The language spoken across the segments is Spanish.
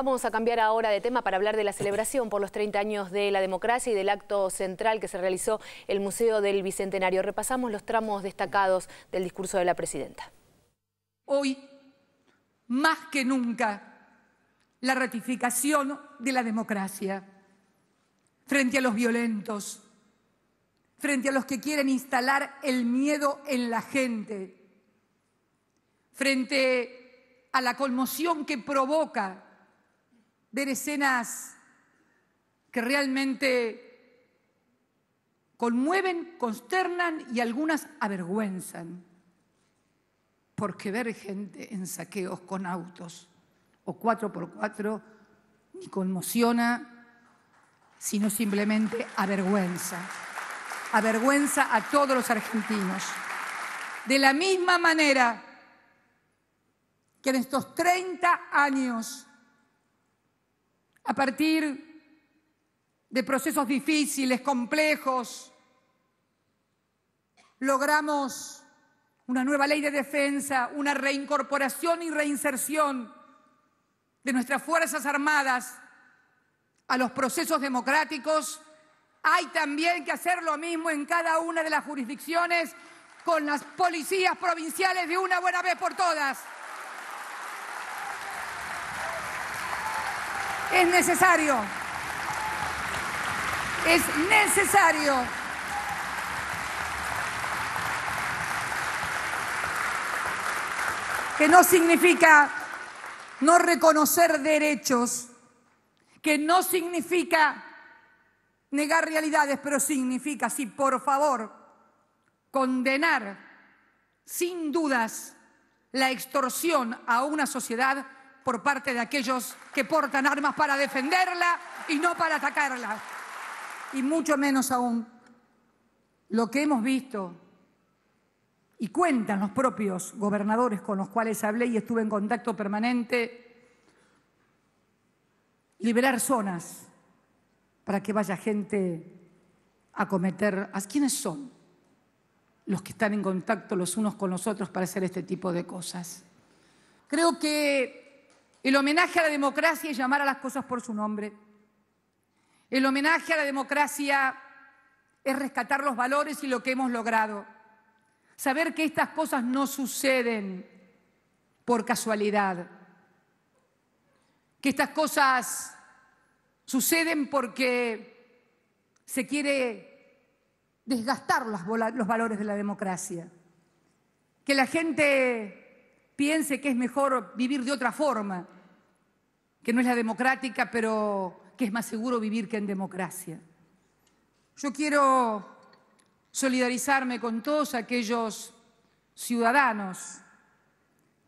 Vamos a cambiar ahora de tema para hablar de la celebración por los 30 años de la democracia y del acto central que se realizó el Museo del Bicentenario. Repasamos los tramos destacados del discurso de la presidenta. Hoy, más que nunca, la ratificación de la democracia frente a los violentos, frente a los que quieren instalar el miedo en la gente, frente a la conmoción que provoca ver escenas que realmente conmueven, consternan y algunas avergüenzan. Porque ver gente en saqueos con autos o 4x4 ni conmociona, sino simplemente avergüenza. Avergüenza a todos los argentinos. De la misma manera que en estos 30 años, a partir de procesos difíciles, complejos, logramos una nueva ley de defensa, una reincorporación y reinserción de nuestras Fuerzas Armadas a los procesos democráticos. Hay también que hacer lo mismo en cada una de las jurisdicciones con las policías provinciales de una buena vez por todas. Es necesario. Que no significa no reconocer derechos, que no significa negar realidades, pero significa, sí, por favor, condenar sin dudas la extorsión a una sociedad por parte de aquellos que portan armas para defenderla y no para atacarla. Y mucho menos aún lo que hemos visto y cuentan los propios gobernadores con los cuales hablé y estuve en contacto permanente, liberar zonas para que vaya gente a cometer. ¿A quiénes son los que están en contacto los unos con los otros para hacer este tipo de cosas? Creo que el homenaje a la democracia es llamar a las cosas por su nombre. El homenaje a la democracia es rescatar los valores y lo que hemos logrado. Saber que estas cosas no suceden por casualidad. Que estas cosas suceden porque se quiere desgastar los valores de la democracia. Que la gente piense que es mejor vivir de otra forma, que no es la democrática, pero que es más seguro vivir que en democracia. Yo quiero solidarizarme con todos aquellos ciudadanos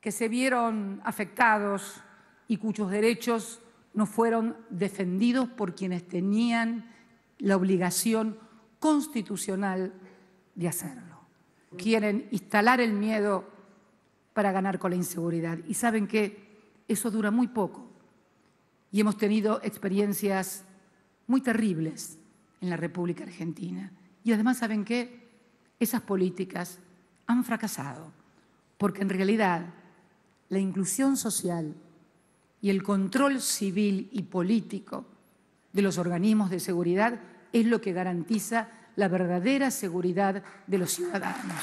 que se vieron afectados y cuyos derechos no fueron defendidos por quienes tenían la obligación constitucional de hacerlo. Quieren instalar el miedo para ganar con la inseguridad. Y saben que eso dura muy poco. Y hemos tenido experiencias muy terribles en la República Argentina. Y además, ¿saben qué? Esas políticas han fracasado, porque en realidad la inclusión social y el control civil y político de los organismos de seguridad es lo que garantiza la verdadera seguridad de los ciudadanos.